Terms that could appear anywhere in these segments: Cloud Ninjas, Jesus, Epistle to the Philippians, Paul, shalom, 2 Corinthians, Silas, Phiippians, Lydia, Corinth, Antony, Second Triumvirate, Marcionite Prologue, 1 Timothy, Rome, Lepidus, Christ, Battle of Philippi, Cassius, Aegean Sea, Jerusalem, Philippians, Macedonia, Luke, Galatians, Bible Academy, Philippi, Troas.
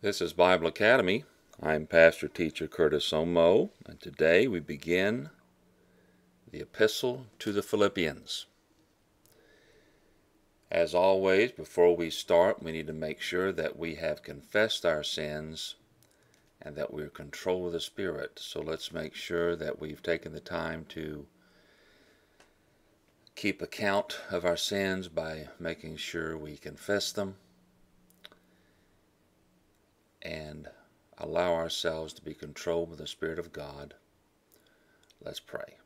This is Bible Academy. I'm Pastor Teacher Curtis Omo, and today we begin the Epistle to the Philippians. As always, before we start, we need to make sure that we have confessed our sins and that we're controlled of the Spirit. So let's make sure that we've taken the time to keep account of our sins by making sure we confess them and allow ourselves to be controlled by the Spirit of God. Let's pray.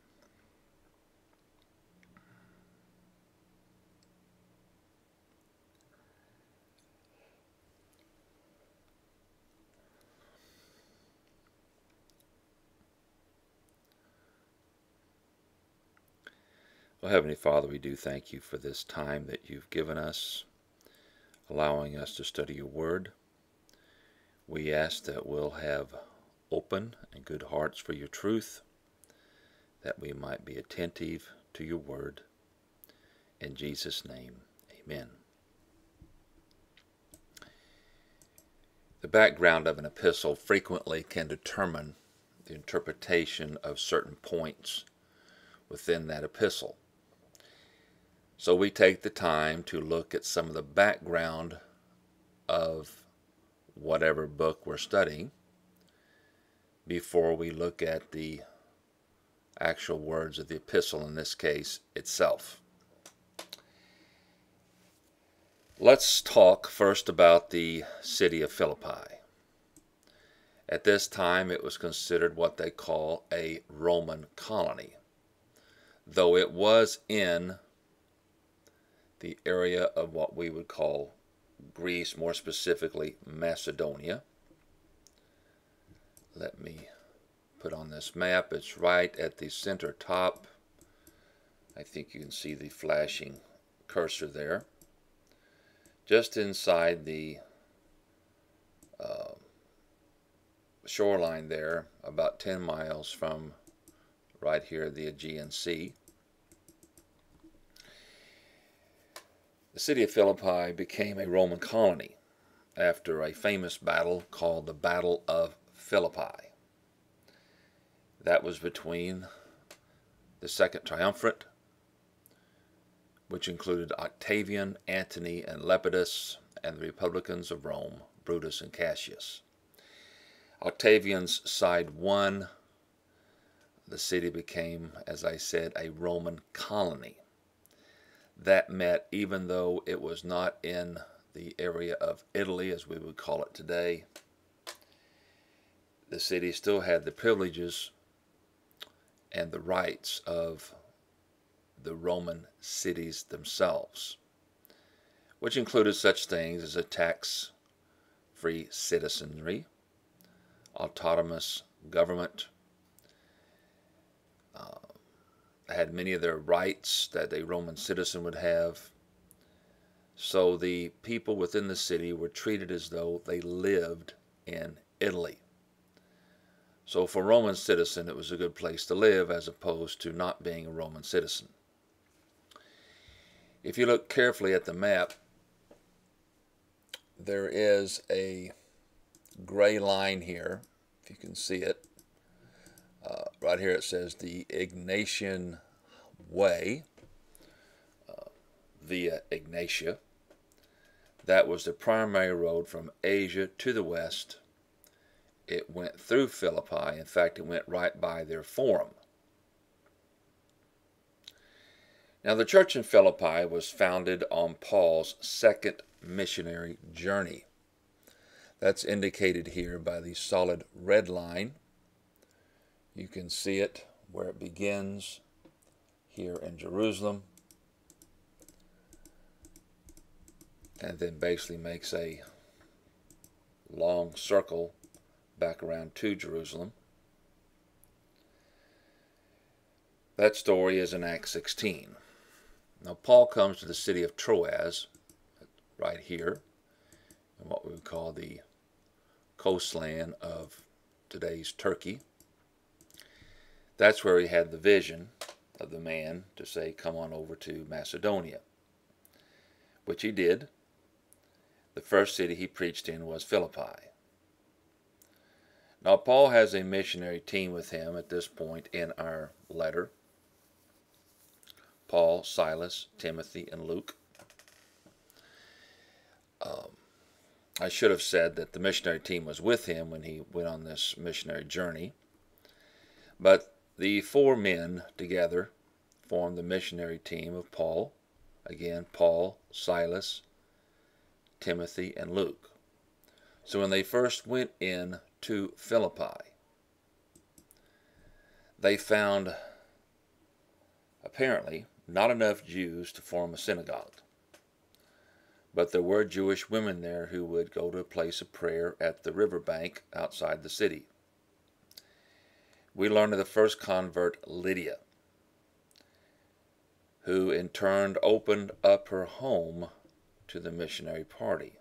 Well, Heavenly Father, we do thank you for this time that you've given us, allowing us to study your word. We ask that we'll have open and good hearts for your truth, that we might be attentive to your word. In Jesus' name, amen. The background of an epistle frequently can determine the interpretation of certain points within that epistle. So we take the time to look at some of the background of whatever book we're studying before we look at the actual words of the epistle, in this case itself. Let's talk first about the city of Philippi. At this time it was considered what they call a Roman colony, though it was in the area of what we would call Greece, more specifically Macedonia. Let me put on this map. It's right at the center top. I think you can see the flashing cursor there. Just inside the shoreline there, about 10 miles from right here, the Aegean Sea. The city of Philippi became a Roman colony after a famous battle called the Battle of Philippi. That was between the Second Triumvirate, which included Octavian, Antony, and Lepidus, and the Republicans of Rome, Brutus and Cassius. Octavian's side won. The city became, as I said, a Roman colony. That meant even though it was not in the area of Italy, as we would call it today, the city still had the privileges and the rights of the Roman cities themselves, which included such things as a tax-free citizenry, autonomous government, had many of their rights that a Roman citizen would have. So the people within the city were treated as though they lived in Italy. So for a Roman citizen, it was a good place to live as opposed to not being a Roman citizen. If you look carefully at the map, there is a gray line here, if you can see it. Right here it says the Ignatian Way, via Ignatia. That was the primary road from Asia to the west. It went through Philippi. In fact, it went right by their forum. Now, the church in Philippi was founded on Paul's second missionary journey. That's indicated here by the solid red line. You can see it where it begins here in Jerusalem and then basically makes a long circle back around to Jerusalem. That story is in Acts 16. Now Paul comes to the city of Troas right here in what we would call the coastland of today's Turkey. That's where he had the vision of the man to say, come on over to Macedonia, which he did. The first city he preached in was Philippi. Now, Paul has a missionary team with him at this point in our letter. Paul, Silas, Timothy, and Luke. I should have said that the missionary team was with him when he went on this missionary journey. But the four men together formed the missionary team of Paul. Again, Paul, Silas, Timothy, and Luke. So when they first went in to Philippi, they found, apparently, not enough Jews to form a synagogue. But there were Jewish women there who would go to a place of prayer at the riverbank outside the city. We learned of the first convert, Lydia, who in turn opened up her home to the missionary party.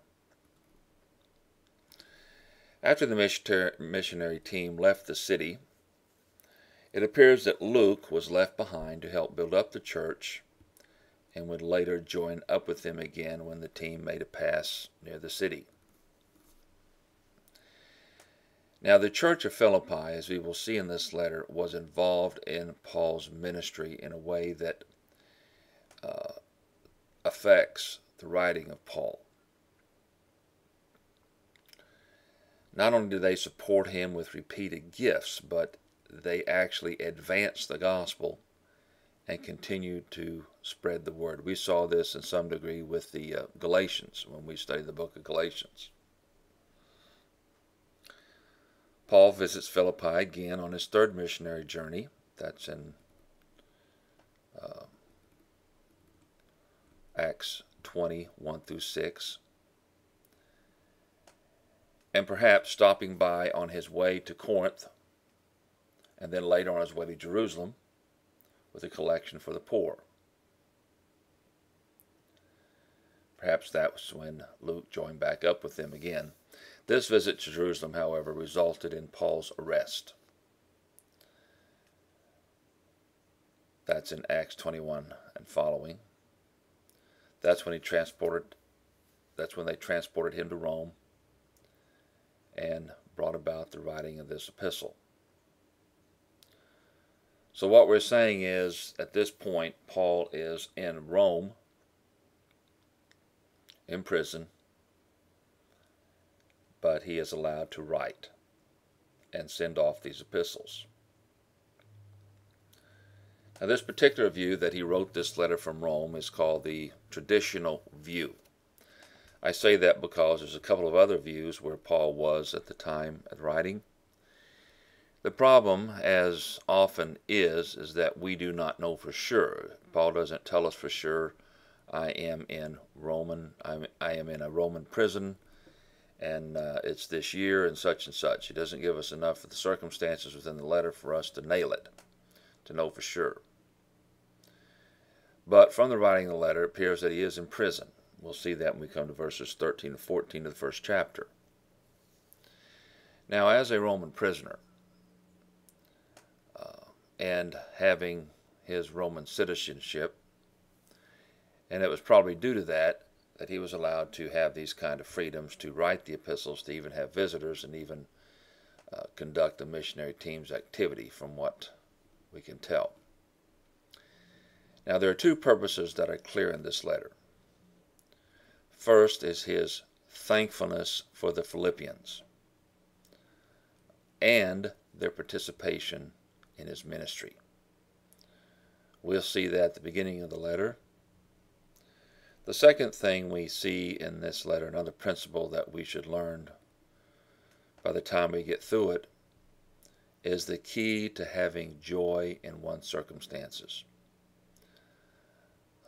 After the missionary team left the city, it appears that Luke was left behind to help build up the church and would later join up with them again when the team made a pass near the city. Now, the church of Philippi, as we will see in this letter, was involved in Paul's ministry in a way that affects the writing of Paul. Not only do they support him with repeated gifts, but they actually advance the gospel and continue to spread the word. We saw this in some degree with the Galatians when we studied the book of Galatians. Paul visits Philippi again on his third missionary journey. That's in Acts 20:1-6. And perhaps stopping by on his way to Corinth, and then later on his way to Jerusalem, with a collection for the poor. Perhaps that was when Luke joined back up with them again. This visit to Jerusalem, however, resulted in Paul's arrest. That's in Acts 21 and following. That's when they transported him to Rome and brought about the writing of this epistle. So what we're saying is, at this point, Paul is in Rome, in prison, but he is allowed to write and send off these epistles. Now, this particular view that he wrote this letter from Rome is called the traditional view. I say that because there's a couple of other views where Paul was at the time of writing. The problem, as often is that we do not know for sure. Paul doesn't tell us for sure, I am in a Roman prison, and it's this year and such and such. He doesn't give us enough of the circumstances within the letter for us to nail it, to know for sure. But from the writing of the letter, it appears that he is in prison. We'll see that when we come to verses 13 and 14 of the first chapter. Now, as a Roman prisoner, and having his Roman citizenship, and it was probably due to that he was allowed to have these kind of freedoms to write the epistles, to even have visitors, and even conduct the missionary team's activity, from what we can tell. Now, there are two purposes that are clear in this letter. First is his thankfulness for the Philippians and their participation in his ministry. We'll see that at the beginning of the letter. The second thing we see in this letter, another principle that we should learn by the time we get through it, is the key to having joy in one's circumstances.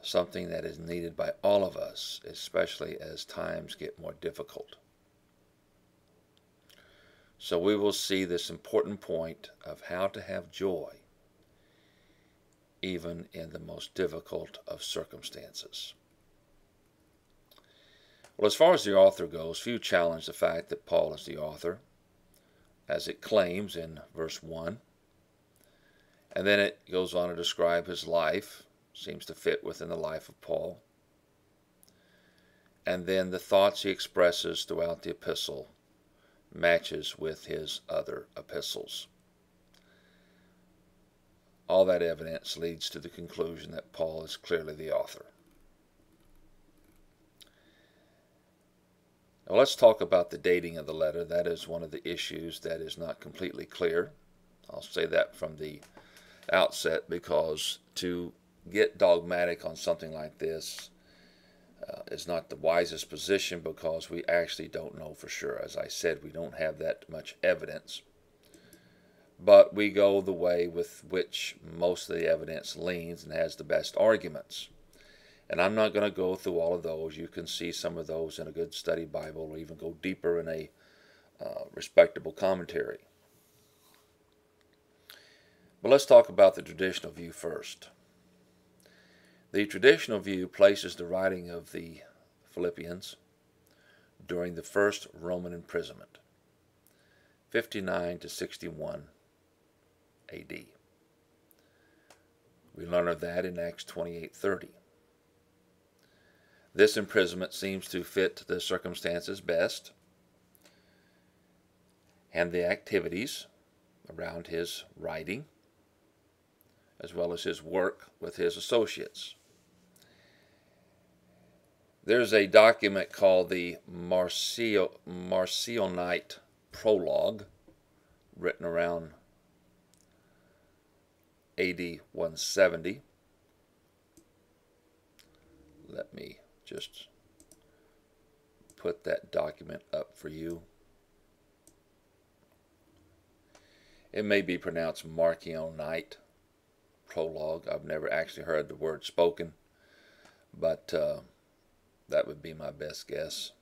Something that is needed by all of us, especially as times get more difficult. So we will see this important point of how to have joy even in the most difficult of circumstances. Well, as far as the author goes, few challenge the fact that Paul is the author, as it claims in verse 1. And then it goes on to describe his life, seems to fit within the life of Paul. And then the thoughts he expresses throughout the epistle matches with his other epistles. All that evidence leads to the conclusion that Paul is clearly the author. Now let's talk about the dating of the letter. That is one of the issues that is not completely clear. I'll say that from the outset, because to get dogmatic on something like this is not the wisest position, because we actually don't know for sure. As I said, we don't have that much evidence, but we go the way with which most of the evidence leans and has the best arguments. And I'm not going to go through all of those. You can see some of those in a good study Bible, or even go deeper in a respectable commentary. But let's talk about the traditional view first. The traditional view places the writing of the Philippians during the first Roman imprisonment, 59 to 61 AD. We learn of that in Acts 28:30. This imprisonment seems to fit the circumstances best and the activities around his writing, as well as his work with his associates. There's a document called the Marcionite Prologue, written around AD 170. Let me just put that document up for you. It may be pronounced Marcionite Prologue. I've never actually heard the word spoken, but that would be my best guess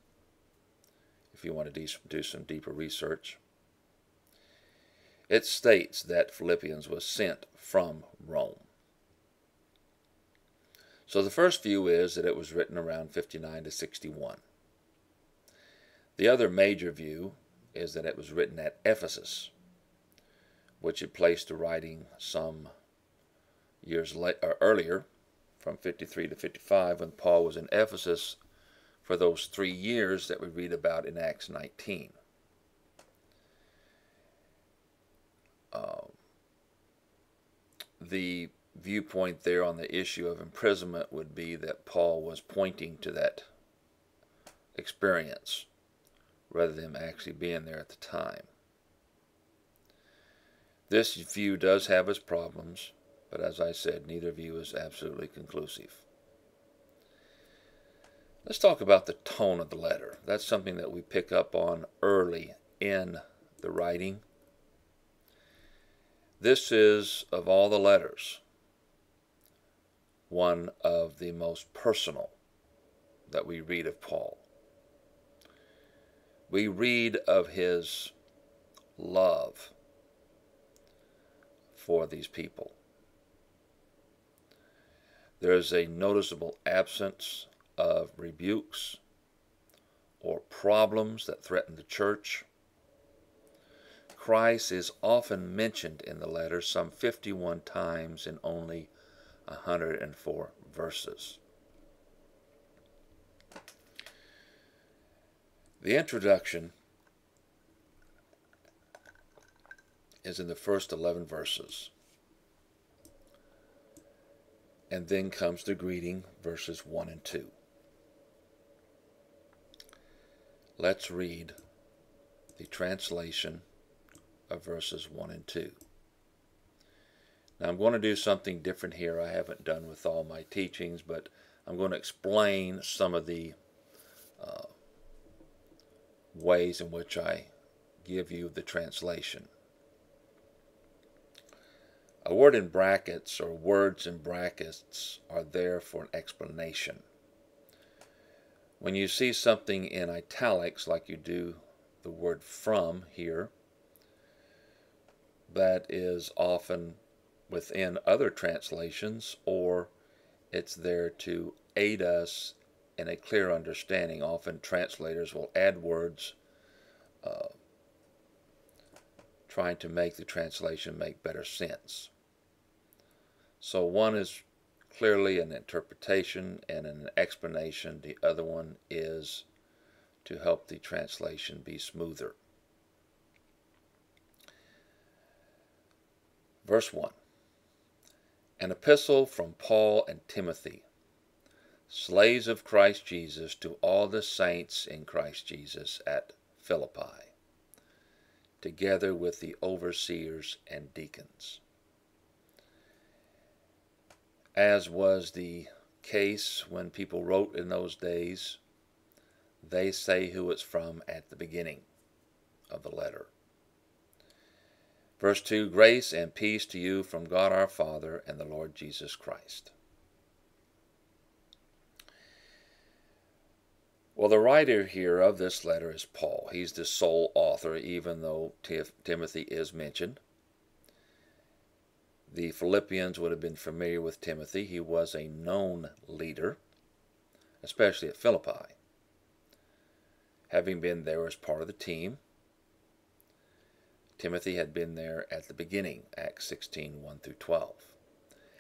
if you want to do some deeper research. It states that Philippians was sent from Rome. So the first view is that it was written around 59 to 61. The other major view is that it was written at Ephesus, which had placed the writing some years later, earlier, from 53 to 55, when Paul was in Ephesus for those 3 years that we read about in Acts 19. The viewpoint there on the issue of imprisonment would be that Paul was pointing to that experience rather than actually being there at the time. This view does have its problems, but as I said, neither view is absolutely conclusive. Let's talk about the tone of the letter. That's something that we pick up on early in the writing. This is, of all the letters, one of the most personal that we read of Paul. We read of his love for these people. There is a noticeable absence of rebukes or problems that threaten the church. Christ is often mentioned in the letter, some 51 times in only 104 verses. The introduction is in the first 11 verses. And then comes the greeting, verses 1 and 2. Let's read the translation of verses 1 and 2. Now I'm going to do something different here. I haven't done with all my teachings, but I'm going to explain some of the ways in which I give you the translation. A word in brackets, or words in brackets, are there for an explanation. When you see something in italics, like you do the word from here, that is often within other translations, or it's there to aid us in a clear understanding. Often translators will add words trying to make the translation make better sense. So one is clearly an interpretation and an explanation. The other one is to help the translation be smoother. Verse 1, an epistle from Paul and Timothy, slaves of Christ Jesus, to all the saints in Christ Jesus at Philippi, together with the overseers and deacons. As was the case when people wrote in those days, they say who it's from at the beginning of the letter. Verse 2, grace and peace to you from God our Father and the Lord Jesus Christ. Well, the writer here of this letter is Paul. He's the sole author, even though Timothy is mentioned. The Philippians would have been familiar with Timothy. He was a known leader, especially at Philippi, having been there as part of the team. Timothy had been there at the beginning, Acts 16, 1 through 12,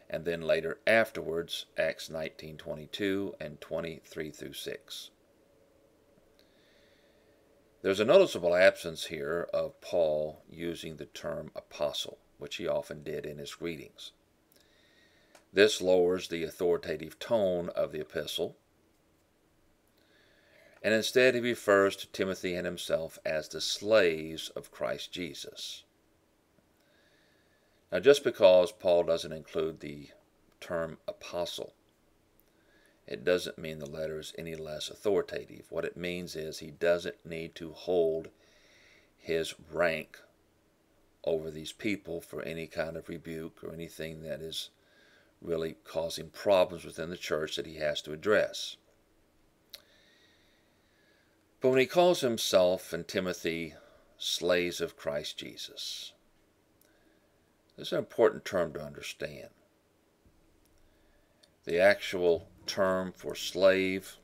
and then later afterwards, Acts 19, 22 and 23 through 6. There's a noticeable absence here of Paul using the term apostle, which he often did in his greetings. This lowers the authoritative tone of the epistle, and instead he refers to Timothy and himself as the slaves of Christ Jesus. Now, just because Paul doesn't include the term apostle, it doesn't mean the letter is any less authoritative. What it means is he doesn't need to hold his rank over these people for any kind of rebuke or anything that is really causing problems within the church that he has to address. But when he calls himself and Timothy slaves of Christ Jesus, this is an important term to understand. The actual term for slave,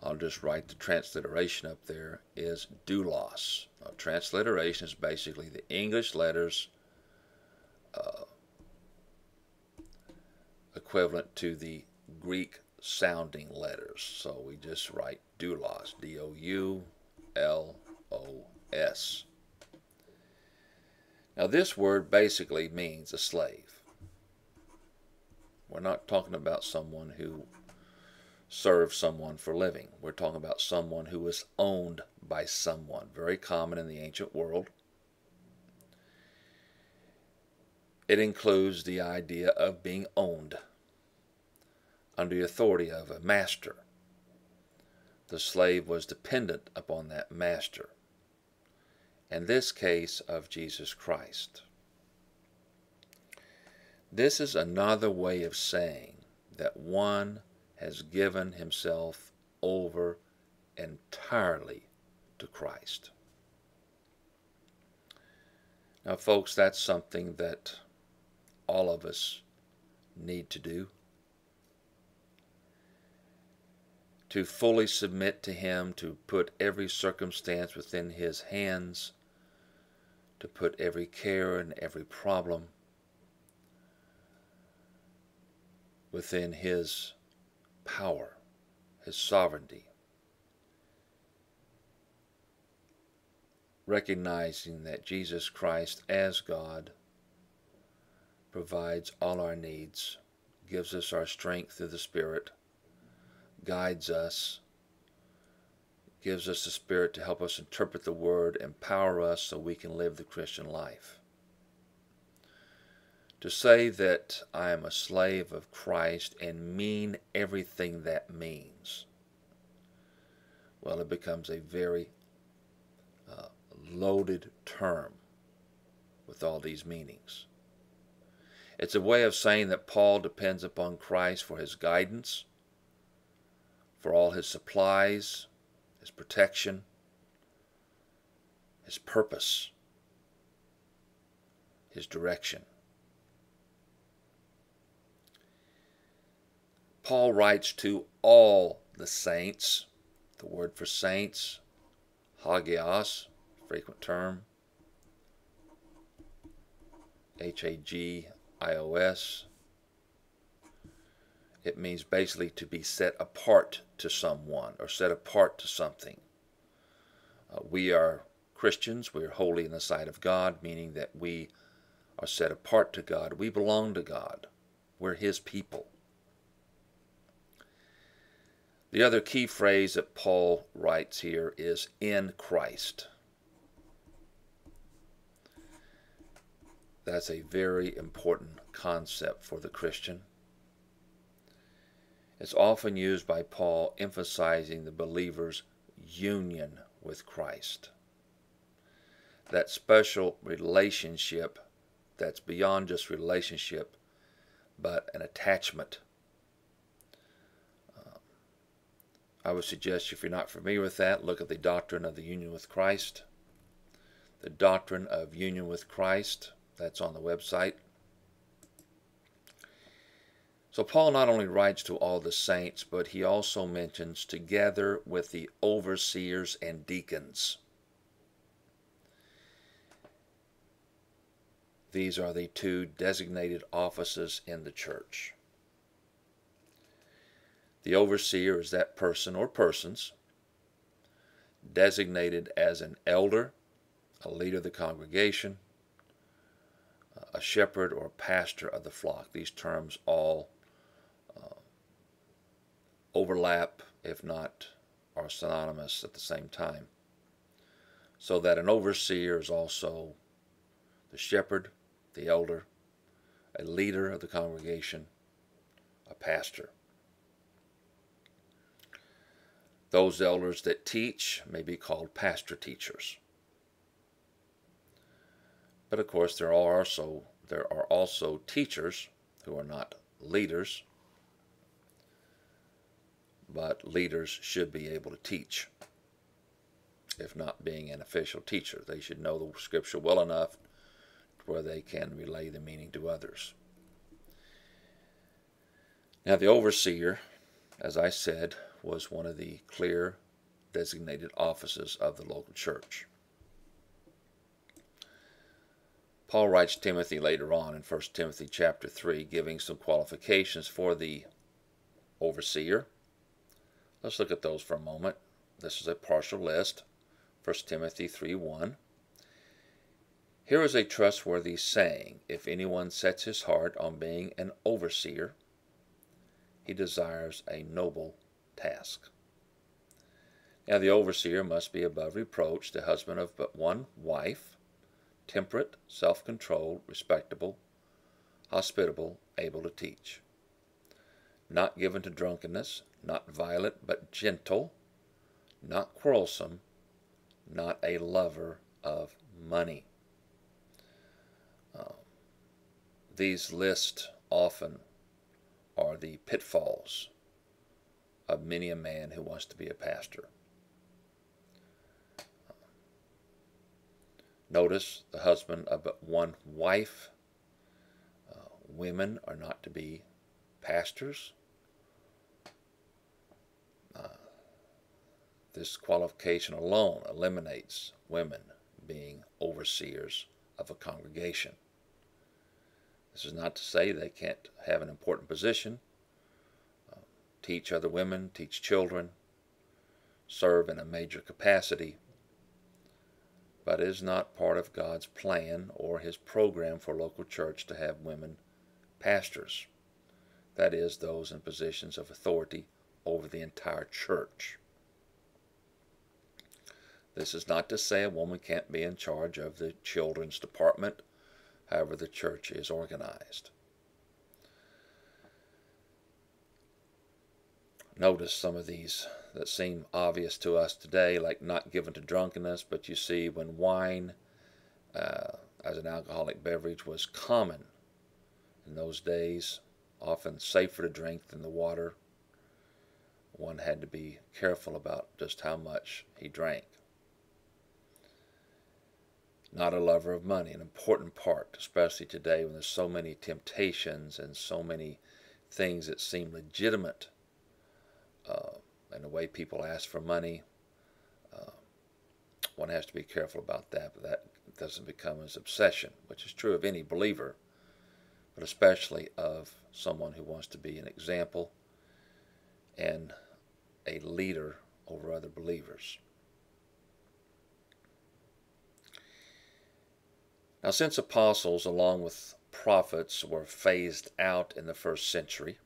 I'll just write the transliteration up there, is doulos. Now, transliteration is basically the English letters equivalent to the Greek sounding letters. So we just write doulos, D-O-U-L-O-S. Now this word basically means a slave. We're not talking about someone who serves someone for a living. We're talking about someone who is owned by someone. Very common in the ancient world. It includes the idea of being owned under the authority of a master. The slave was dependent upon that master, in this case of Jesus Christ. This is another way of saying that one has given himself over entirely to Christ. Now, folks, that's something that all of us need to do. To fully submit to Him, to put every circumstance within His hands, to put every care and every problem within His power, His sovereignty. Recognizing that Jesus Christ as God provides all our needs, gives us our strength through the Spirit, guides us, gives us the Spirit to help us interpret the Word, empower us so we can live the Christian life. To say that I am a slave of Christ and mean everything that means, well, it becomes a very loaded term with all these meanings. It's a way of saying that Paul depends upon Christ for his guidance, for all his supplies, his protection, his purpose, his direction. Paul writes to all the saints. The word for saints, hagios, frequent term, H-A-G-I-O-S. It means basically to be set apart to someone or set apart to something. We are Christians, we are holy in the sight of God, meaning that we are set apart to God. We belong to God. We're His people. The other key phrase that Paul writes here is in Christ. That's a very important concept for the Christian. It's often used by Paul emphasizing the believer's union with Christ. That special relationship that's beyond just relationship, but an attachment. I would suggest, if you're not familiar with that, look at the doctrine of the union with Christ. The doctrine of union with Christ, that's on the website. So Paul not only writes to all the saints, but he also mentions together with the overseers and deacons. These are the two designated offices in the church. The overseer is that person or persons designated as an elder, a leader of the congregation, a shepherd or pastor of the flock. These terms all overlap, if not are synonymous at the same time. So that an overseer is also the shepherd, the elder, a leader of the congregation, a pastor. Those elders that teach may be called pastor-teachers. But of course there are also teachers who are not leaders, but leaders should be able to teach. If not being an official teacher, they should know the scripture well enough where they can relay the meaning to others. Now the overseer, as I said, was one of the clear designated offices of the local church. Paul writes Timothy later on in 1 Timothy chapter 3, giving some qualifications for the overseer. Let's look at those for a moment. This is a partial list. 1 Timothy 3:1. Here is a trustworthy saying. If anyone sets his heart on being an overseer, he desires a noble task. Now the overseer must be above reproach, the husband of but one wife, temperate, self-controlled, respectable, hospitable, able to teach, not given to drunkenness, not violent but gentle, not quarrelsome, not a lover of money. These lists often are the pitfalls of many a man who wants to be a pastor. Notice the husband of but one wife. Women are not to be pastors. This qualification alone eliminates women being overseers of a congregation. This is not to say they can't have an important position, teach other women, teach children, serve in a major capacity, but it is not part of God's plan or His program for local church to have women pastors. That is, those in positions of authority over the entire church. This is not to say a woman can't be in charge of the children's department, however the church is organized. Notice some of these that seem obvious to us today, like not given to drunkenness, but you see when wine as an alcoholic beverage was common in those days, often safer to drink than the water, one had to be careful about just how much he drank. Not a lover of money, an important part, especially today when there's so many temptations and so many things that seem legitimate and the way people ask for money. One has to be careful about that, but that doesn't become his obsession, which is true of any believer, but especially of someone who wants to be an example and a leader over other believers. Now, since apostles, along with prophets, were phased out in the first century,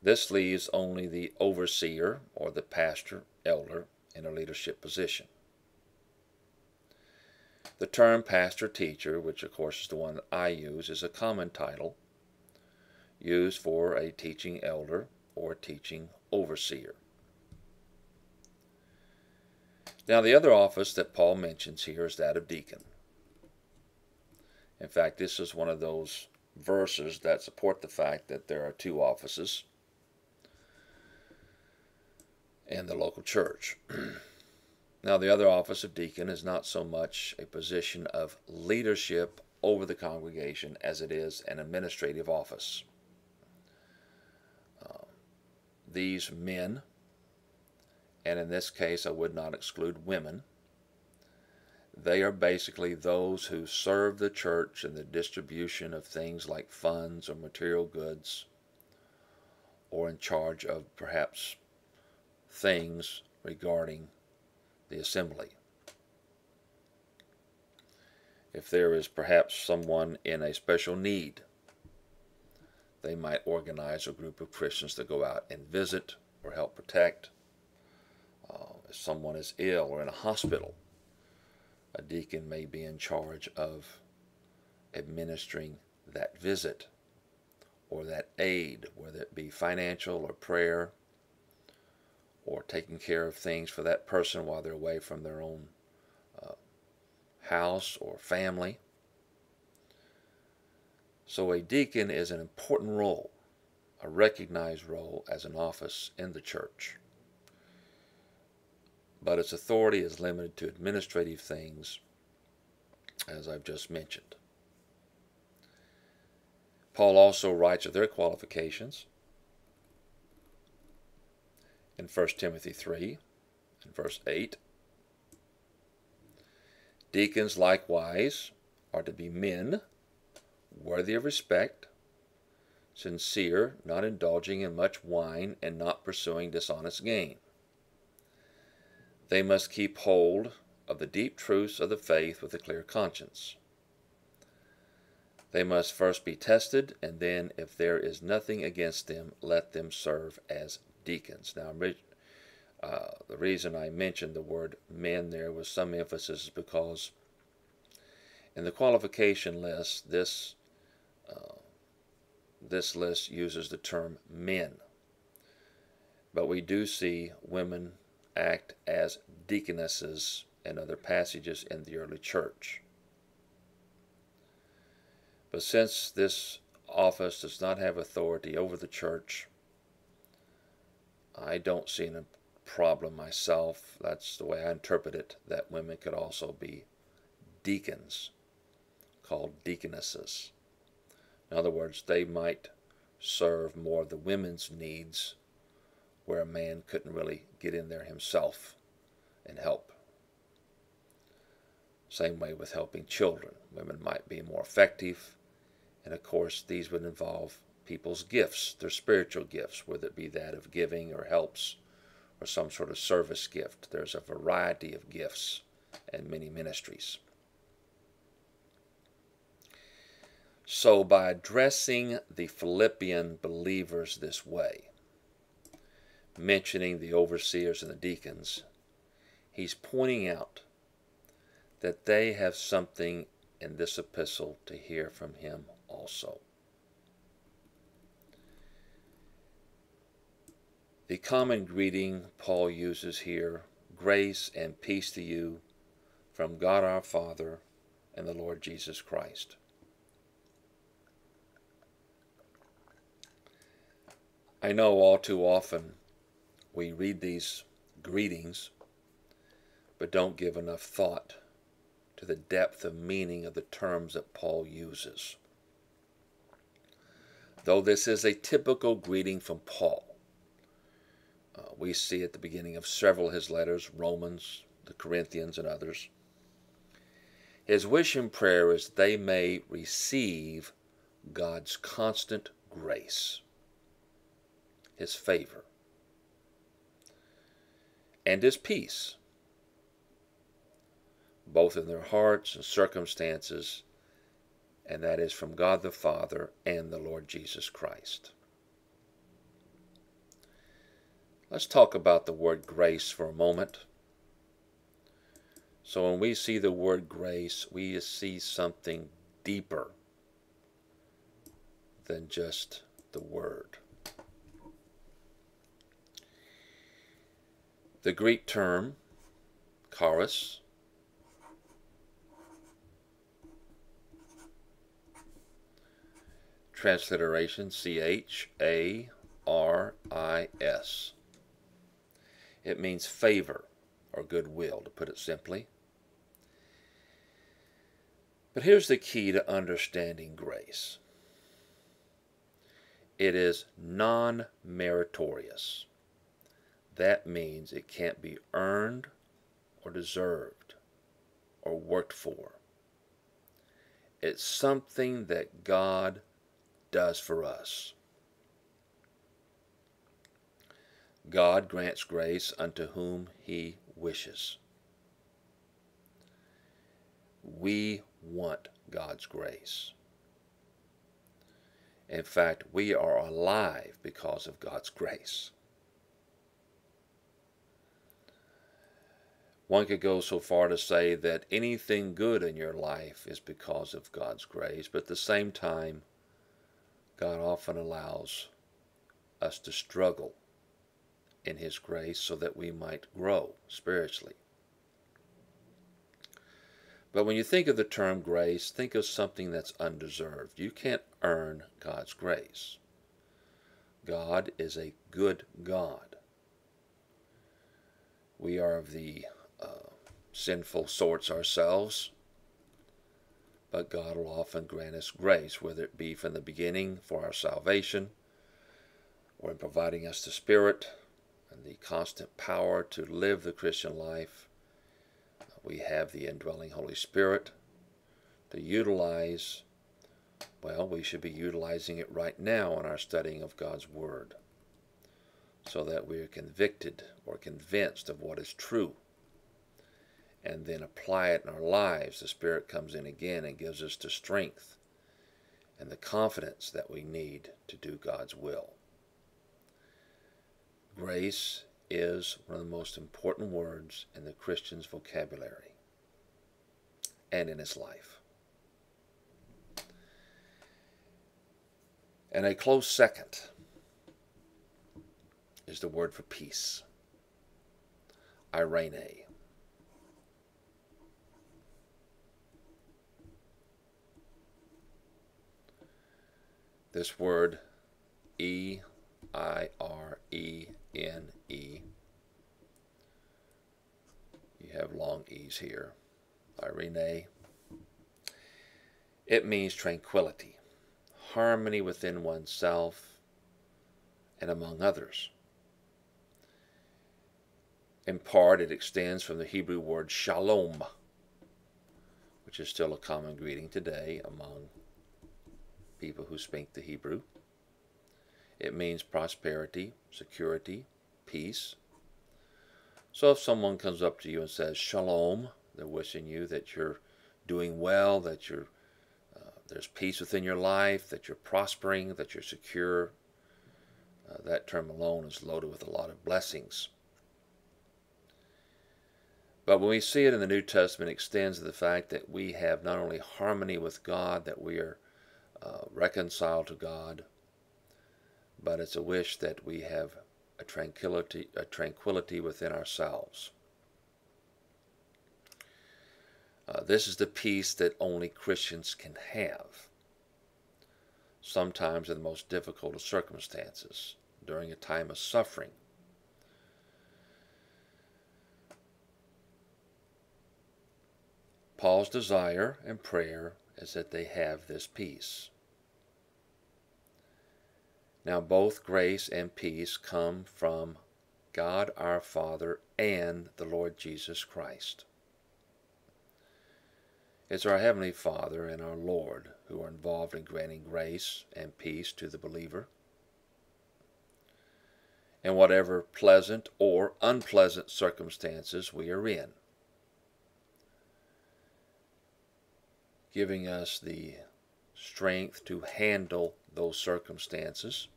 this leaves only the overseer, or the pastor, elder, in a leadership position. The term pastor-teacher, which of course is the one that I use, is a common title used for a teaching elder or teaching overseer. Now, the other office that Paul mentions here is that of deacon. In fact, this is one of those verses that support the fact that there are two offices in the local church. Now, the other office of deacon is not so much a position of leadership over the congregation as it is an administrative office. These men, and in this case I would not exclude women, they are basically those who serve the church in the distribution of things like funds or material goods, or in charge of perhaps things regarding the assembly. If there is perhaps someone in a special need, they might organize a group of Christians to go out and visit or help protect. If someone is ill or in a hospital, a deacon may be in charge of administering that visit or that aid, whether it be financial or prayer, or taking care of things for that person while they're away from their own house or family. So a deacon is an important role, a recognized role as an office in the church, but its authority is limited to administrative things, as I've just mentioned. Paul also writes of their qualifications in 1 Timothy 3 and verse 8. Deacons likewise are to be men worthy of respect, sincere, not indulging in much wine, and not pursuing dishonest gain. They must keep hold of the deep truths of the faith with a clear conscience. They must first be tested, and then, if there is nothing against them, let them serve as deacons. Now, the reason I mentioned the word men there with some emphasis is because in the qualification list, this list uses the term men, but we do see women act as deaconesses in other passages in the early church. But since this office does not have authority over the church, I don't see any problem myself. That's the way I interpret it, that women could also be deacons, called deaconesses. In other words, they might serve more of the women's needs where a man couldn't really get in there himself and help. Same way with helping children. Women might be more effective, and of course these would involve people's gifts, their spiritual gifts, whether it be that of giving or helps or some sort of service gift. There's a variety of gifts and many ministries. So by addressing the Philippian believers this way, mentioning the overseers and the deacons, he's pointing out that they have something in this epistle to hear from him also. The common greeting Paul uses here, grace and peace to you from God our Father and the Lord Jesus Christ. I know all too often we read these greetings, but don't give enough thought to the depth of meaning of the terms that Paul uses. Though this is a typical greeting from Paul, we see at the beginning of several of his letters, Romans, the Corinthians, and others, his wish and prayer is they may receive God's constant grace, his favor, and his peace, both in their hearts and circumstances, and that is from God the Father and the Lord Jesus Christ. Let's talk about the word grace for a moment. So when we see the word grace, we see something deeper than just the word. The Greek term, charis, transliteration C-H-A-R-I-S. It means favor or goodwill, to put it simply. But here's the key to understanding grace. It is non-meritorious. That means it can't be earned or deserved or worked for. It's something that God does for us. God grants grace unto whom he wishes. We want God's grace. In fact, we are alive because of God's grace. One could go so far to say that anything good in your life is because of God's grace, but at the same time, God often allows us to struggle in his grace so that we might grow spiritually. But when you think of the term grace, think of something that's undeserved. You can't earn God's grace. God is a good God. We are of the sinful sorts ourselves, but God will often grant us grace, whether it be from the beginning for our salvation, or in providing us the Spirit and the constant power to live the Christian life. We have the indwelling Holy Spirit to utilize. Well, we should be utilizing it right now in our studying of God's Word, so that we are convicted or convinced of what is true, and then apply it in our lives. The Spirit comes in again and gives us the strength and the confidence that we need to do God's will. Grace is one of the most important words in the Christian's vocabulary and in his life. And a close second is the word for peace, Irene. This word, E-I-R-E-N-E. You have long E's here. Irene. It means tranquility, harmony within oneself and among others. In part, it extends from the Hebrew word shalom, which is still a common greeting today among people who speak the Hebrew. It means prosperity, security, peace. So if someone comes up to you and says, shalom, they're wishing you that you're doing well, that you're, there's peace within your life, that you're prospering, that you're secure. That term alone is loaded with a lot of blessings. But when we see it in the New Testament, it extends to the fact that we have not only harmony with God, that we are reconciled to God, but it's a wish that we have a tranquility within ourselves. This is the peace that only Christians can have, sometimes in the most difficult of circumstances, during a time of suffering. Paul's desire and prayer is that they have this peace. Now, both grace and peace come from God our Father and the Lord Jesus Christ. It's our Heavenly Father and our Lord who are involved in granting grace and peace to the believer in whatever pleasant or unpleasant circumstances we are in. giving us the strength to handle those circumstances.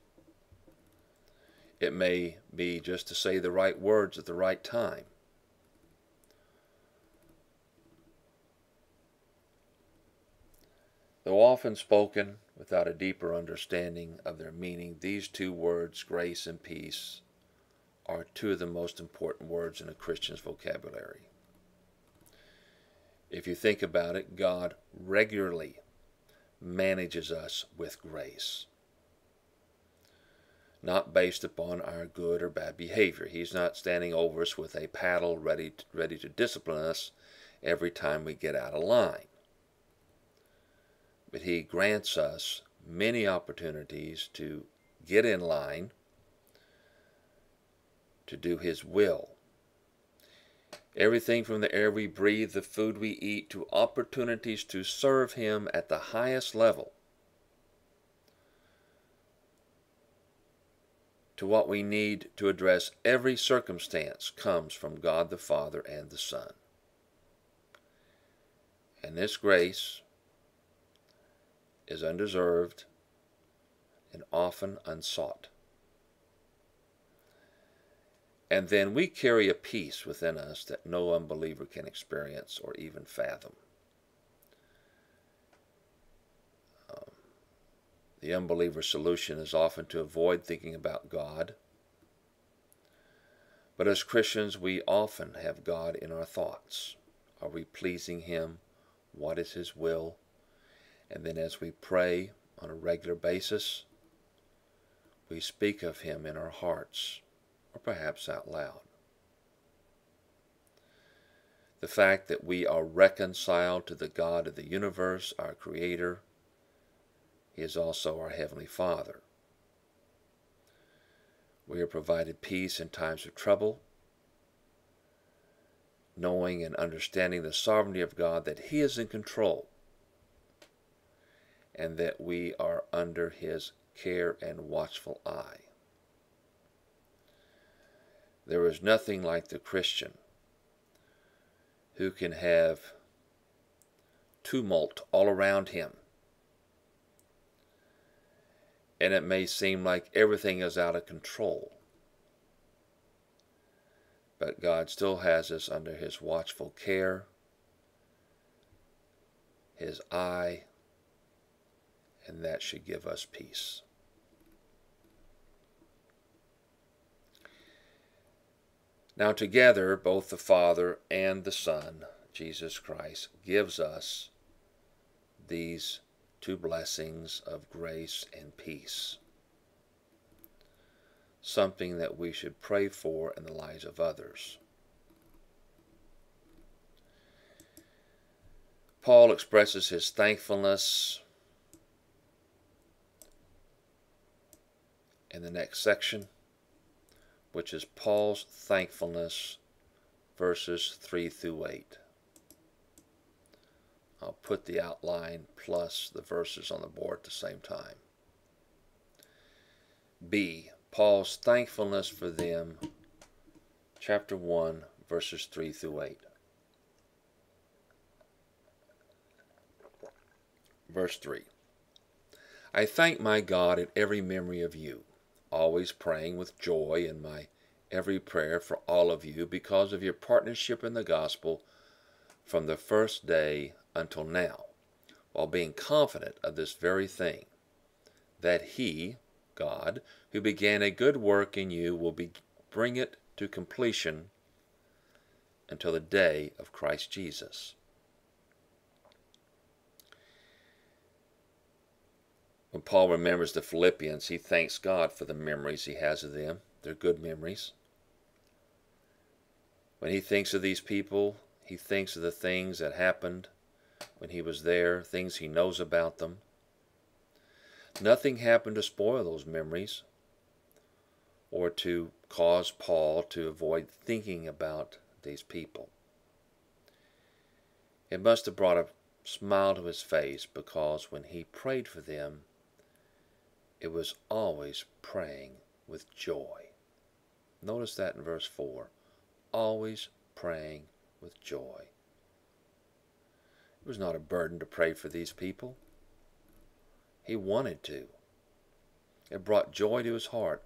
It may be just to say the right words at the right time. Though often spoken without a deeper understanding of their meaning, these two words, grace and peace, are two of the most important words in a Christian's vocabulary. If you think about it, God regularly manages us with grace, not based upon our good or bad behavior. He's not standing over us with a paddle ready to discipline us every time we get out of line. But he grants us many opportunities to get in line, to do his will. Everything from the air we breathe, the food we eat, to opportunities to serve him at the highest level, to what we need to address every circumstance, comes from God the Father and the Son. And this grace is undeserved and often unsought. And then we carry a peace within us that no unbeliever can experience or even fathom. The unbeliever's solution is often to avoid thinking about God. But as Christians, we often have God in our thoughts. Are we pleasing him? What is his will? And then as we pray on a regular basis, we speak of him in our hearts, or perhaps out loud. The fact that we are reconciled to the God of the universe, our Creator, he is also our Heavenly Father. We are provided peace in times of trouble, knowing and understanding the sovereignty of God, that he is in control, and that we are under his care and watchful eye. There is nothing like the Christian who can have tumult all around him, and it may seem like everything is out of control, but God still has us under his watchful care, his eye, and that should give us peace. Now together, both the Father and the Son, Jesus Christ, gives us these two blessings of grace and peace, something that we should pray for in the lives of others. Paul expresses his thankfulness in the next section, which is Paul's thankfulness, verses 3 through 8. I'll put the outline plus the verses on the board at the same time. B, Paul's thankfulness for them, chapter 1, verses 3 through 8. Verse 3. I thank my God at every memory of you, always praying with joy in my every prayer for all of you, because of your partnership in the gospel from the first day until now, while being confident of this very thing, that he, God, who began a good work in you, will bring it to completion until the day of Christ Jesus. When Paul remembers the Philippians, he thanks God for the memories he has of them. They're good memories. When he thinks of these people, he thinks of the things that happened when he was there, things he knows about them. Nothing happened to spoil those memories or to cause Paul to avoid thinking about these people. It must have brought a smile to his face, because when he prayed for them, it was always praying with joy. Notice that in verse 4. Always praying with joy. It was not a burden to pray for these people. He wanted to. It brought joy to his heart,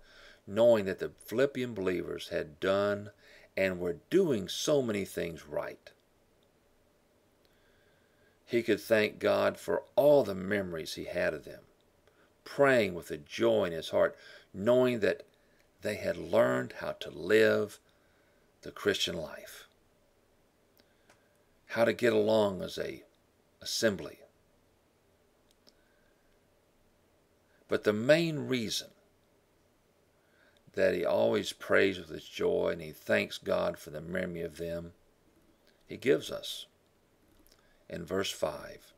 knowing that the Philippian believers had done and were doing so many things right. He could thank God for all the memories he had of them, praying with a joy in his heart, knowing that they had learned how to live the Christian life, how to get along as an assembly. But the main reason that he always prays with his joy and he thanks God for the memory of them, he gives us in verse 5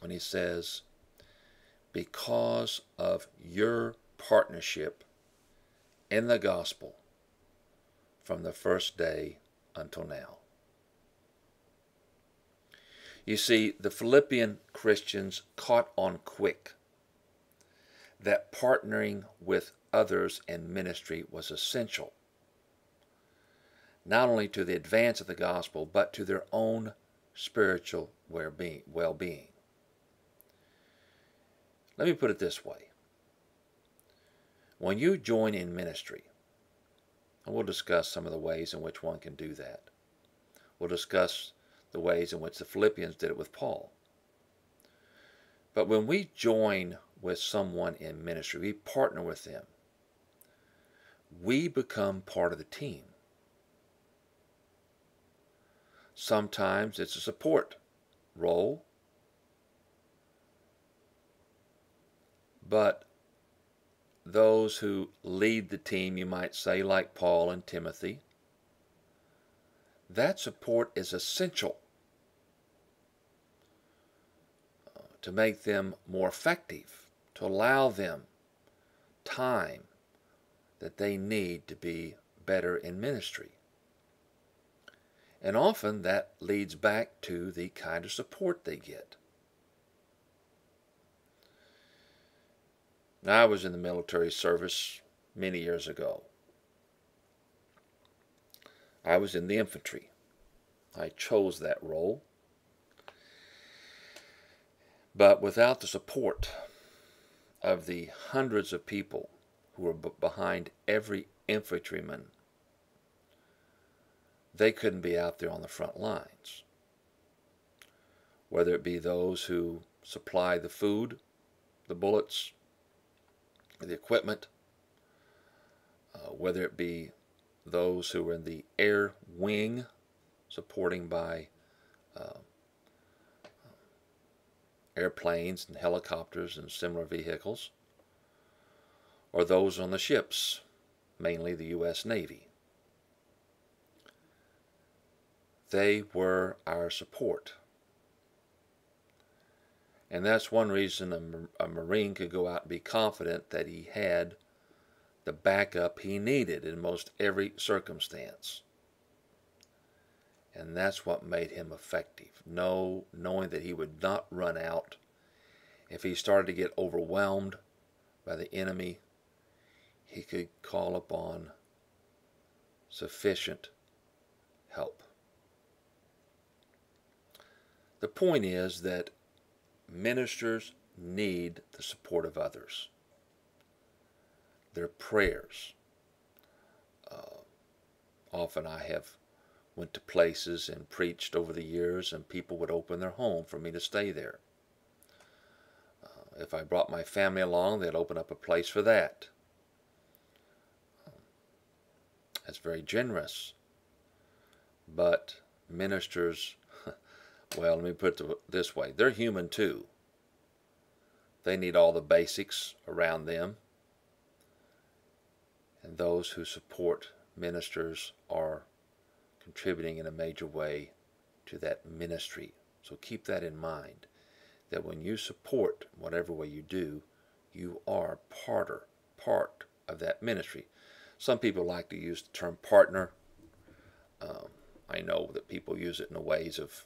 when he says, because of your partnership in the gospel from the first day until now. You see, the Philippian Christians caught on quick that partnering with others in ministry was essential, not only to the advance of the gospel, but to their own spiritual well-being. Let me put it this way. When you join in ministry, and we'll discuss some of the ways in which one can do that. We'll discuss the ways in which the Philippians did it with Paul. But when we join with someone in ministry, we partner with them, we become part of the team. Sometimes it's a support role, but those who lead the team, you might say, like Paul and Timothy, that support is essential to make them more effective, to allow them time that they need to be better in ministry. And often that leads back to the kind of support they get. Now, I was in the military service many years ago. I was in the infantry. I chose that role. But without the support of the hundreds of people who were behind every infantryman, they couldn't be out there on the front lines. Whether it be those who supply the food, the bullets, the equipment, whether it be those who were in the air wing, supporting by airplanes and helicopters and similar vehicles, or those on the ships, mainly the U.S. Navy. They were our support. And that's one reason a Marine could go out and be confident that he had the backup he needed in most every circumstance. And that's what made him effective, knowing that he would not run out. If he started to get overwhelmed by the enemy, he could call upon sufficient help. The point is that ministers need the support of others. Their prayers. Often I have went to places and preached over the years, and people would open their home for me to stay there. If I brought my family along, they'd open up a place for that. That's very generous. But ministers, well, let me put it this way. They're human too. They need all the basics around them. And those who support ministers are contributing in a major way to that ministry. So keep that in mind, that when you support, whatever way you do, you are part of that ministry. Some people like to use the term partner. I know that people use it in the ways of,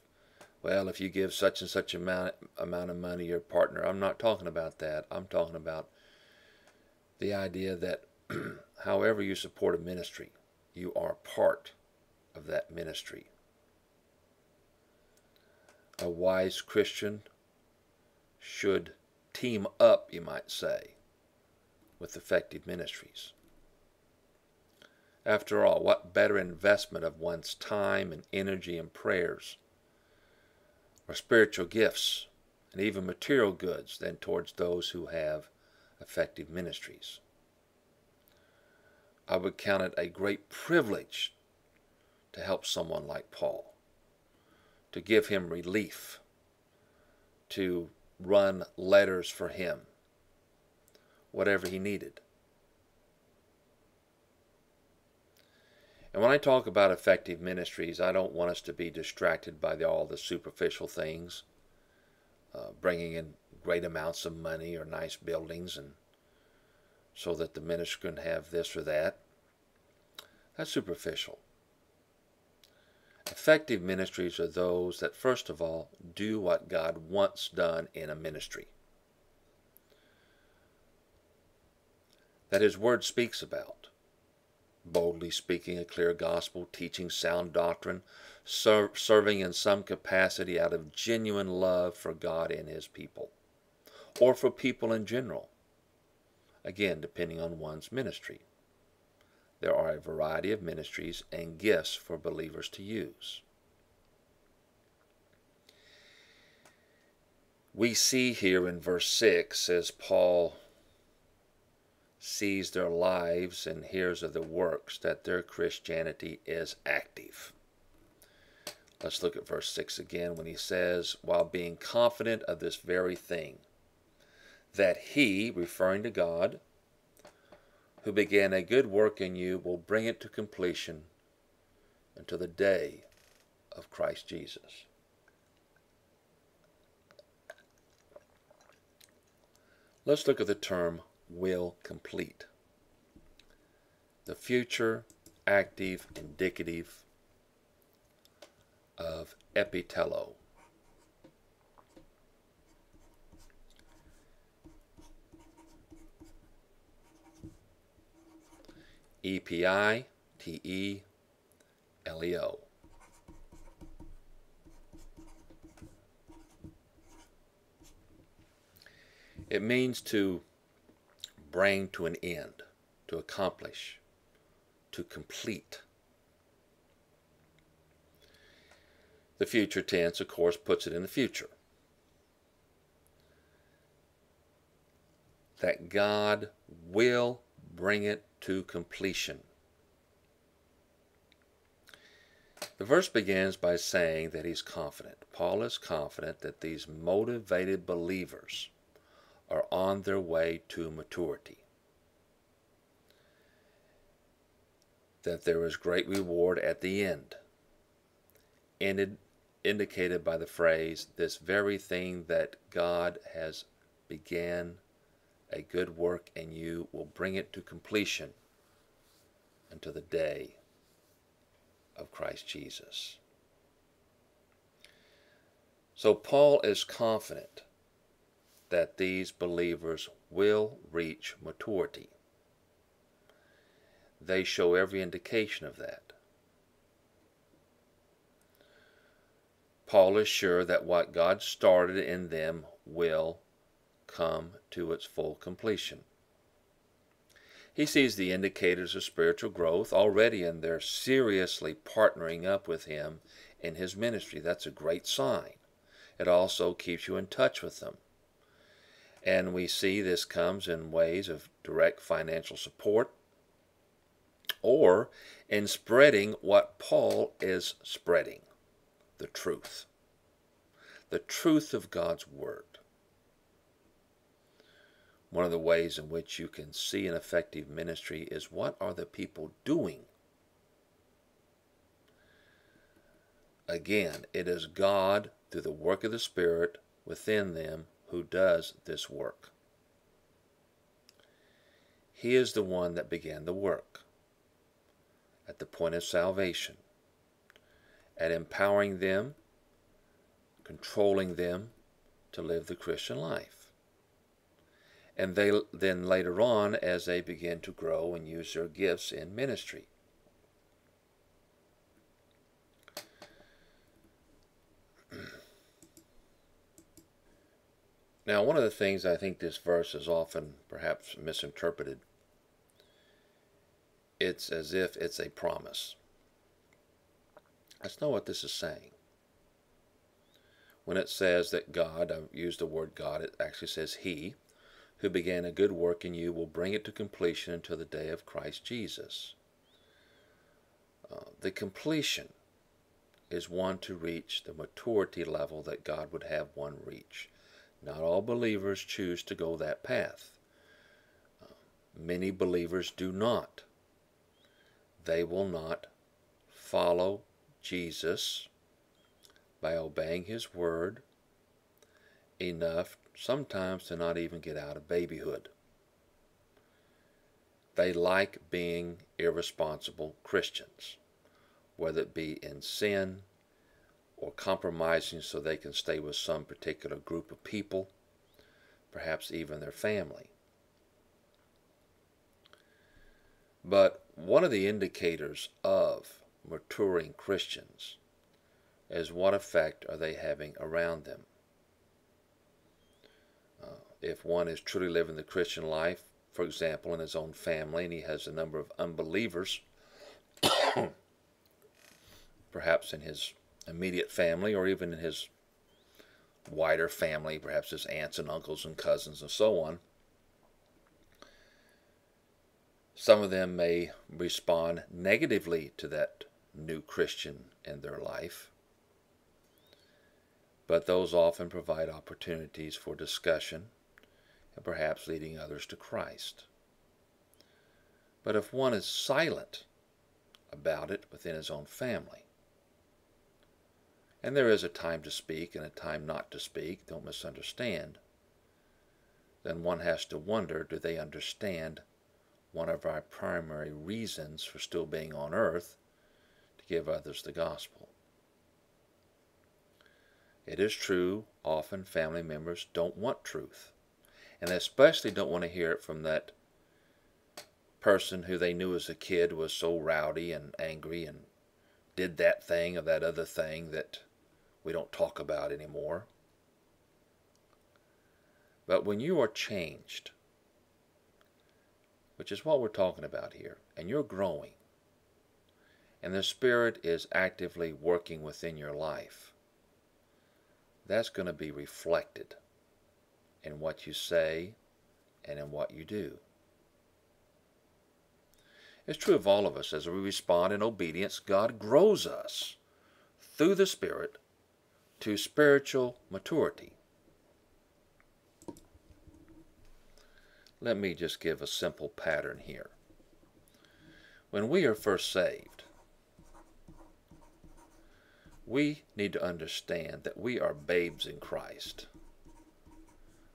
well, if you give such and such amount of money, your partner. I'm not talking about that. I'm talking about the idea that however you support a ministry, you are part of that ministry. a wise Christian should team up, you might say, with effective ministries. After all, what better investment of one's time and energy and prayers or spiritual gifts and even material goods than towards those who have effective ministries? I would count it a great privilege to help someone like Paul, to give him relief, to run letters for him, whatever he needed. And when I talk about effective ministries, I don't want us to be distracted by all the superficial things, bringing in great amounts of money or nice buildings, and so that the minister can have this or that. That's superficial. Effective ministries are those that, first of all, do what God wants done in a ministry, that His Word speaks about. Boldly speaking a clear gospel, teaching sound doctrine, serving in some capacity out of genuine love for God and His people, or for people in general, again, depending on one's ministry. There are a variety of ministries and gifts for believers to use. We see here in verse 6, as Paul sees their lives and hears of the works, that their Christianity is active. Let's look at verse 6 again when he says, while being confident of this very thing, that He, referring to God, who began a good work in you, will bring it to completion until the day of Christ Jesus. Let's look at the term will complete. The future active indicative of epitello. E-P-I-T-E-L-E-O. It means to bring to an end, to accomplish, to complete. The future tense, of course, puts it in the future. That God will bring it to completion. The verse begins by saying that he's confident. Paul is confident that these motivated believers are on their way to maturity, that there is great reward at the end, indicated by the phrase, this very thing that God has began a good work in you will bring it to completion until the day of Christ Jesus. So Paul is confident that these believers will reach maturity. They show every indication of that. Paul is sure that what God started in them will come to its full completion. He sees the indicators of spiritual growth already in their seriously partnering up with him in his ministry. That's a great sign. It also keeps you in touch with them. And we see this comes in ways of direct financial support or in spreading what Paul is spreading, the truth of God's Word. One of the ways in which you can see an effective ministry is what are the people doing? Again, it is God, through the work of the Spirit within them, who does this work. He is the one that began the work at the point of salvation, at empowering them, controlling them to live the Christian life. And they then later on, as they begin to grow and use their gifts in ministry. Now, one of the things I think this verse is often perhaps misinterpreted, it's as if it's a promise. That's not what this is saying. When it says that God, I've used the word God, it actually says He who began a good work in you will bring it to completion until the day of Christ Jesus. The completion is one to reach the maturity level that God would have one reach. Not all believers choose to go that path. Many believers do not. They will not follow Jesus by obeying His word enough sometimes to not even get out of babyhood. They like being irresponsible Christians, whether it be in sin or compromising so they can stay with some particular group of people, perhaps even their family. But one of the indicators of maturing Christians is what effect are they having around them. If one is truly living the Christian life, for example, in his own family, and he has a number of unbelievers, perhaps in his immediate family or even in his wider family, perhaps his aunts and uncles and cousins and so on, some of them may respond negatively to that new Christian in their life, but those often provide opportunities for discussion and perhaps leading others to Christ. But if one is silent about it within his own family, and there is a time to speak and a time not to speak, don't misunderstand, then one has to wonder, do they understand one of our primary reasons for still being on earth, to give others the gospel? It is true, often family members don't want truth, and especially don't want to hear it from that person who they knew as a kid was so rowdy and angry and did that thing or that other thing that we don't talk about anymore. But when you are changed, which is what we're talking about here, and you're growing, and the Spirit is actively working within your life, that's going to be reflected in what you say and in what you do. It's true of all of us. As we respond in obedience, God grows us through the Spirit to spiritual maturity. Let me just give a simple pattern here. When we are first saved, we need to understand that we are babes in Christ.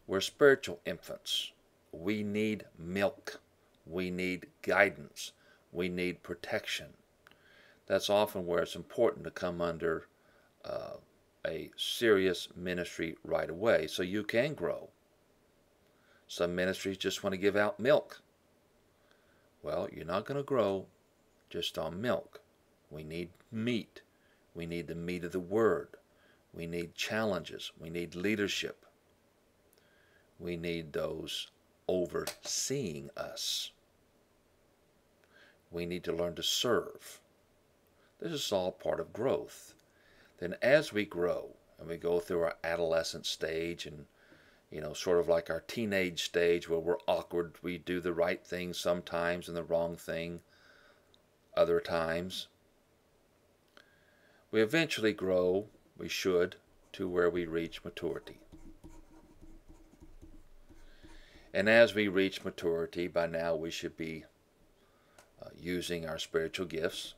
We're spiritual infants. We need milk. We need guidance. We need protection. That's often where it's important to come under a serious ministry right away so you can grow. Some ministries just want to give out milk. Well, you're not going to grow just on milk. We need meat. We need the meat of the Word. We need challenges. We need leadership. We need those overseeing us. We need to learn to serve. This is all part of growth. Then as we grow and we go through our adolescent stage and, you know, sort of like our teenage stage where we're awkward, we do the right thing sometimes and the wrong thing other times, we eventually grow, we should, to where we reach maturity. And as we reach maturity, by now we should be using our spiritual gifts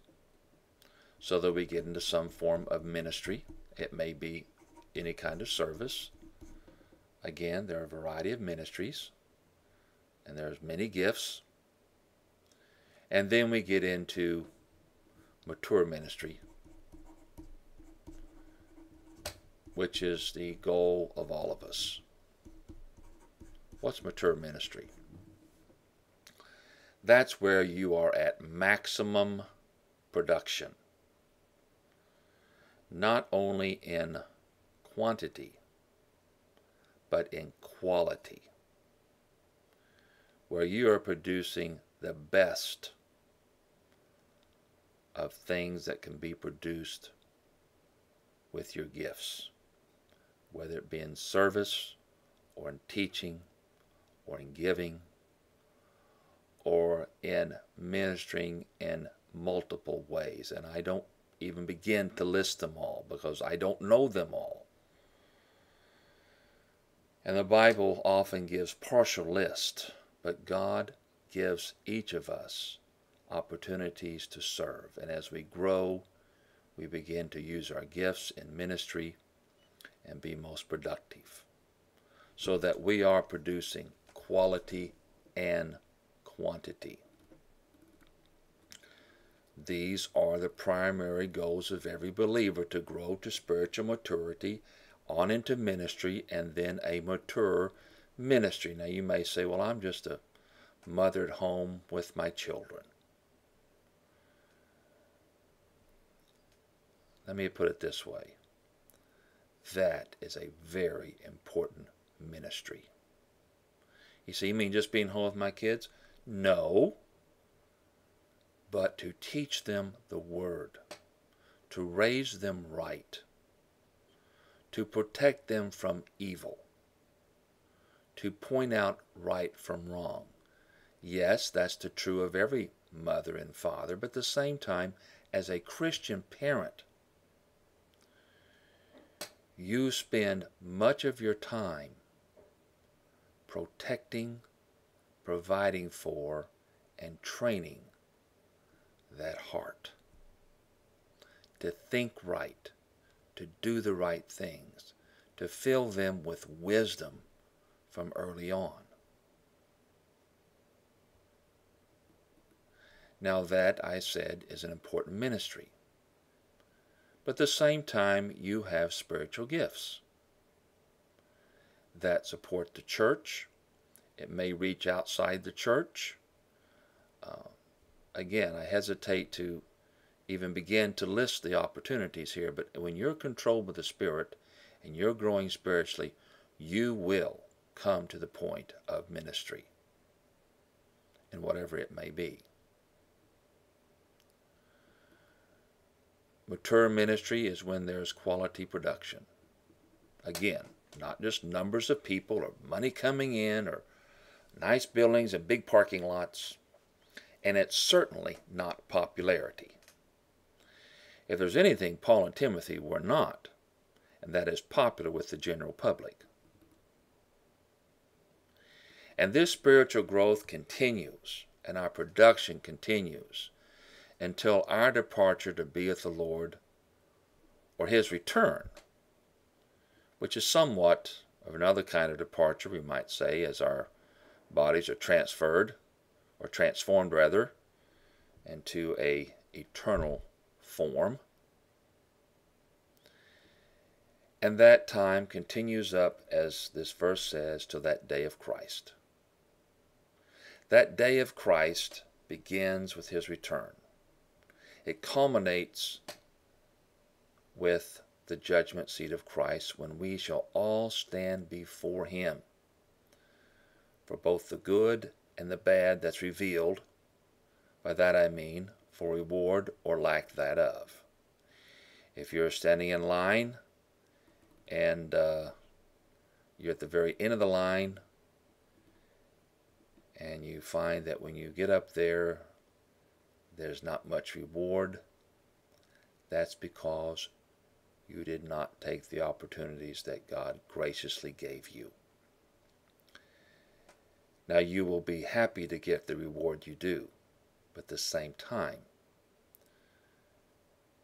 so that we get into some form of ministry. It may be any kind of service. Again, there are a variety of ministries, and there's many gifts. And then we get into mature ministry, which is the goal of all of us. What's mature ministry? That's where you are at maximum production, not only in quantity, but in quality, where you are producing the best of things that can be produced with your gifts, whether it be in service or in teaching or in giving or in ministering in multiple ways. And I don't even begin to list them all because I don't know them all. And the Bible often gives partial lists, but God gives each of us opportunities to serve. And as we grow, we begin to use our gifts in ministry and be most productive, so that we are producing quality and quantity. These are the primary goals of every believer, to grow to spiritual maturity, on into ministry, and then a mature ministry. Now you may say, well, I'm just a mother at home with my children. Let me put it this way. That is a very important ministry. You see, you mean just being home with my kids? No. But to teach them the Word, to raise them right, to protect them from evil, to point out right from wrong. Yes, that's the true of every mother and father, but at the same time, as a Christian parent, you spend much of your time protecting, providing for, and training that heart to think right, to do the right things, to fill them with wisdom from early on. Now that, I said, is an important ministry. But at the same time, you have spiritual gifts that support the church. It may reach outside the church. Again, I hesitate to even begin to list the opportunities here, but when you're controlled by the Spirit and you're growing spiritually, you will come to the point of ministry in whatever it may be. Mature ministry is when there's quality production. Again, not just numbers of people or money coming in or nice buildings and big parking lots, and it's certainly not popularity. If there's anything Paul and Timothy were not, and that is popular with the general public. And this spiritual growth continues, and our production continues, until our departure to be with the Lord, or His return, which is somewhat of another kind of departure, we might say, as our bodies are transferred, or transformed rather, into an eternal form. And that time continues up, as this verse says, to that day of Christ. That day of Christ begins with His return. It culminates with the judgment seat of Christ, when we shall all stand before Him for both the good and the bad that's revealed. By that I mean for reward or lack thereof. If you're standing in line and you're at the very end of the line and you find that when you get up there, there's not much reward, that's because you did not take the opportunities that God graciously gave you. Now you will be happy to get the reward you do, but at the same time,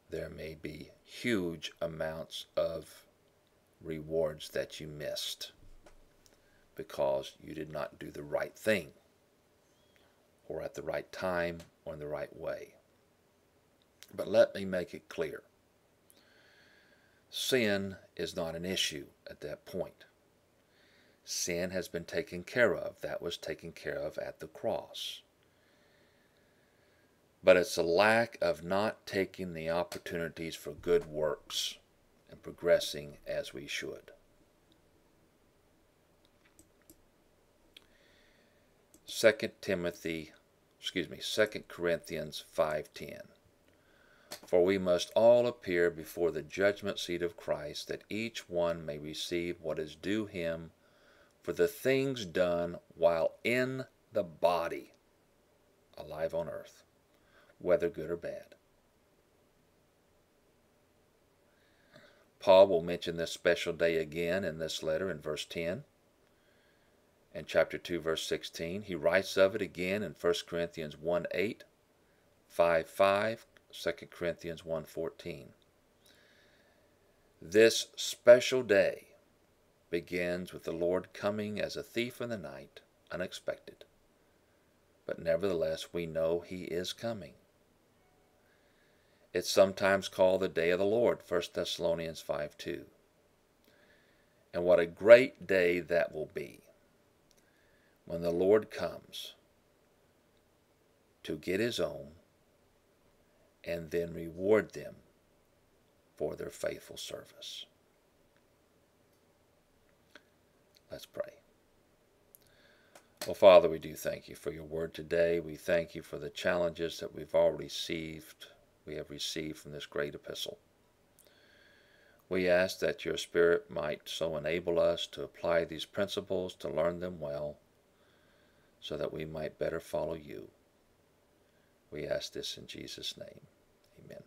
there may be huge amounts of rewards that you missed because you did not do the right thing, or at the right time, or in the right way. But let me make it clear. Sin is not an issue at that point. Sin has been taken care of. That was taken care of at the cross. But it's the lack of not taking the opportunities for good works and progressing as we should. Second Corinthians 5:10. For we must all appear before the judgment seat of Christ, that each one may receive what is due him for the things done while in the body, alive on earth, whether good or bad. Paul will mention this special day again in this letter in verse 10. In chapter 2, verse 16, he writes of it again in 1 Corinthians 1:8, 5:5, 2 Corinthians 1:14. This special day begins with the Lord coming as a thief in the night, unexpected. But nevertheless, we know he is coming. It's sometimes called the day of the Lord, 1 Thessalonians 5:2. And what a great day that will be when the Lord comes to get his own and then reward them for their faithful service. Let's pray. Well, Father, we do thank you for your word today. We thank you for the challenges that we have received from this great epistle. We ask that your Spirit might so enable us to apply these principles, to learn them well, so that we might better follow you. We ask this in Jesus' name. Amen.